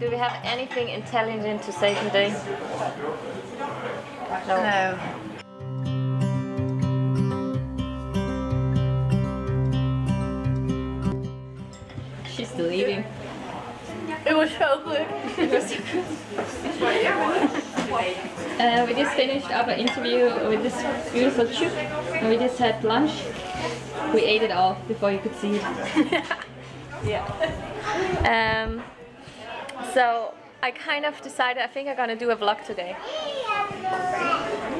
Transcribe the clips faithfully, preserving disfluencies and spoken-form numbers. Do we have anything intelligent to say today? No. No. She's still eating. It was so good. It was so good. Uh, we just finished our interview with this beautiful trip, and we just had lunch. We ate it all before you could see it. Yeah. Um, so I kind of decided I think I'm gonna do a vlog today.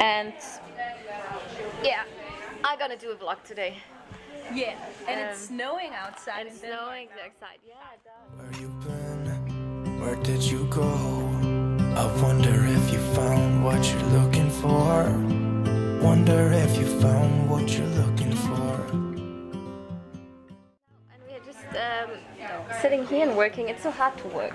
And yeah, I'm gonna do a vlog today. Yeah, and um, it's snowing outside. And it's snowing outside. Yeah, it does. Where you been? Where did you go? I wonder if you found what you're looking for. Wonder if you found what you're looking for. And we are just um, sitting here and working. It's so hard to work,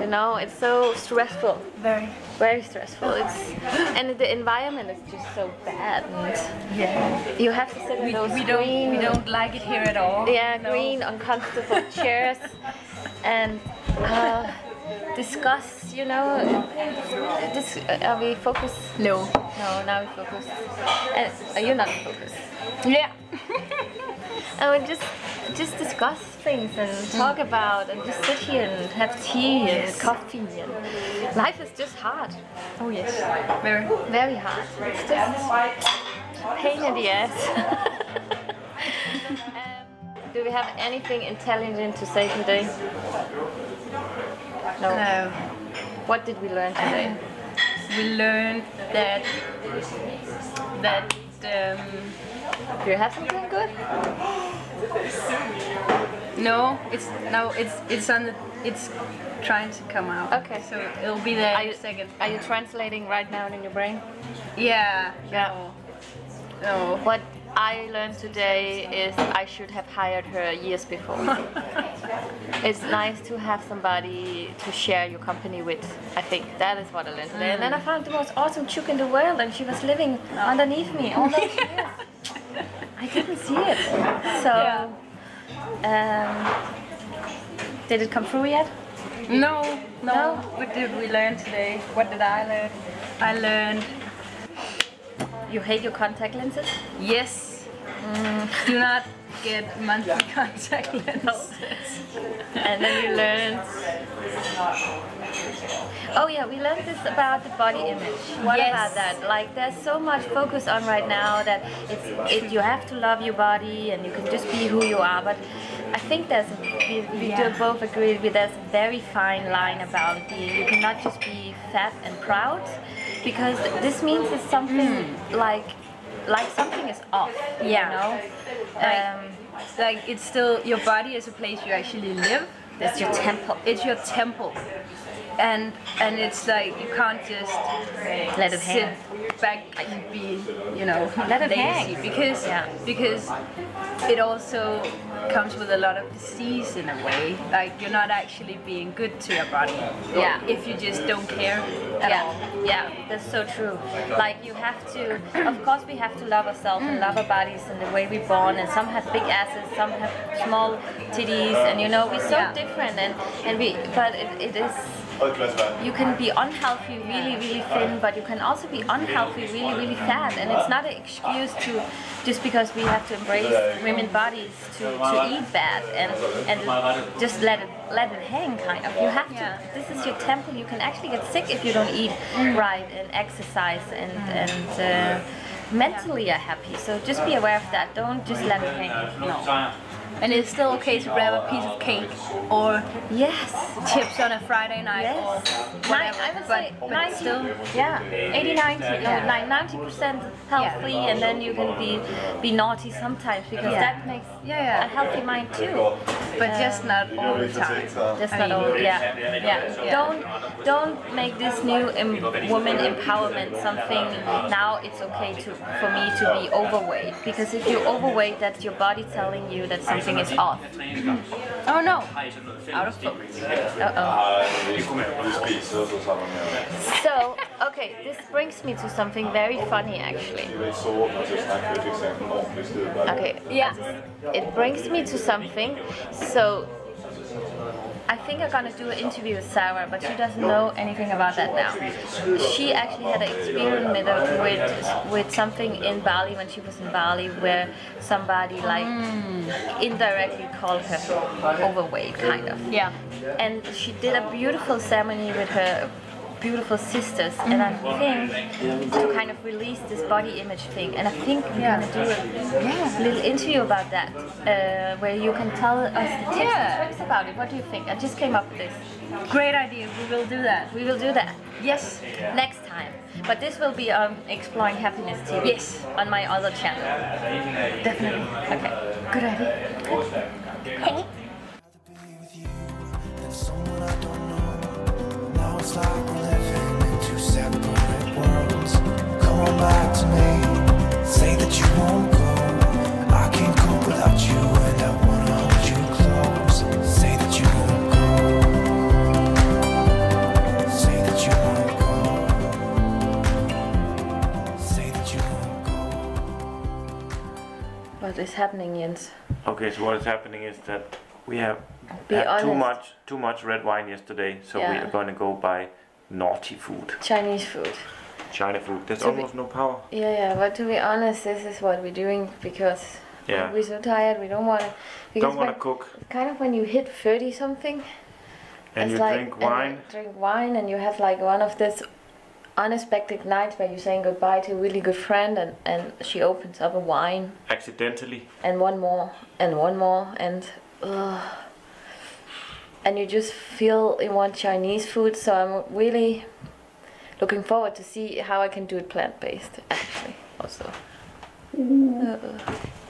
you know. It's so stressful. Very, very stressful. It's and the environment is just so bad. And yeah. You have to sit in those we don't, green. We don't like it here at all. Yeah, no. Green, uncomfortable chairs, and uh, discuss. You know, this. Are we focused? No, no. Now we focus. And uh, you're not focused. Yeah. And we just. Just discuss things and talk about and just sit here and have tea yes. and coffee and life is just hard. Oh yes, very very hard. It's just pain in the ass. um, do we have anything intelligent to say today? No. No. What did we learn today? We learned that that. Um, Do you have something good? No, it's no, it's it's on the, it's trying to come out. Okay, so it'll be there in a second. Are you translating right now in your brain? Yeah. Yeah. No. no. What I learned today is I should have hired her years before. It's nice to have somebody to share your company with. I think that is what I learned today. Mm. And then I found the most awesome chick in the world, and she was living underneath me all those years. I didn't see it. So, yeah. um, did it come through yet? No, no, no. What did we learn today? What did I learn? I learned. You hate your contact lenses? Yes. Mm. Do not get monthly yeah. contact lenses. And then you learned. Oh yeah, we learned this about the body image. What yes. about that? Like, there's so much focus on right now that it's it, you have to love your body and you can just be who you are. But I think there's we, we yeah. do both agree with there's a very fine line about being. You cannot just be fat and proud, because this means it's something mm. like like something is off. Yeah. You know? Um, like it's still your body is a place you actually live. It's your temple. It's your temple. And and it's like you can't just let it sit hang. back and be, you know, let it lazy hang. because yeah. because it also comes with a lot of disease in a way. Like you're not actually being good to your body. Yeah. If you just don't care at yeah. all. Yeah, that's so true. Like you have to, of course we have to love ourselves and love our bodies and the way we're born, and some have big asses, some have small titties, and you know, we're so yeah. different and, and we but it, it is you can be unhealthy, really, really thin, but you can also be unhealthy, really, really fat. And it's not an excuse to, just because we have to embrace women bodies to, to eat bad and, and just let it, let it hang, kind of. You have to, this is your temple, you can actually get sick if you don't eat right and exercise and, and uh, mentally are happy. So just be aware of that, don't just let it hang, no. And it's still okay to grab a piece of cake or yes, chips on a Friday night yes. or whatever. I would say but, ninety, but still, yeah, eighty ninety, yeah. no, ninety percent healthy, yeah. and then you can be be naughty sometimes because yeah. that makes yeah, yeah. a healthy mind too. But um, just not all the time. Just I not mean, all. Yeah. Yeah. yeah, yeah. Don't don't make this new em woman empowerment something. Now it's okay to for me to be overweight, because if you're overweight, that's your body telling you that something. Is off. Oh no! Out of focus. Uh-oh. So, okay, this brings me to something very funny actually. Okay, yeah. It brings me to something, so I think I'm gonna do an interview with Sarah, but she doesn't know anything about that now. She actually had an experiment with, with something in Bali when she was in Bali, where somebody like mm. indirectly called her overweight, kind of. Yeah. And she did a beautiful ceremony with her beautiful sisters, mm. and I think to kind of release this body image thing, and I think we're yeah. gonna do a yeah. little interview about that, uh, where you can tell us the tips yeah. and tricks about it. What do you think? I just came up with this. Great idea. We will do that. We will do that. Yes. Next time. But this will be on Exploring Happiness T V. Yes. On my other channel. Definitely. Okay. Good idea. Good. Hey. It's like we're living in two separate worlds. Come on back to me. Say that you won't go. I can't cope without you, and I wanna hold you close. Say that you won't go. Say that you won't go. Say that you won't go. What is happening, Jens? Okay, so what is happening is that we have Be had honest. too much too much red wine yesterday, so yeah. we are going to go buy naughty food. Chinese food. China food. There's to almost be, no power. Yeah, yeah, but to be honest, this is what we're doing because yeah. we're so tired, we don't want to... Don't want to cook. Kind of when you hit thirty something. And you like, drink wine. And you drink wine and you have like one of these unexpected nights where you're saying goodbye to a really good friend, and, and she opens up a wine. Accidentally. And one more, and one more, and... Ugh. And you just feel you want Chinese food, so I'm really looking forward to see how I can do it plant-based, actually, also. Mm. Uh-oh.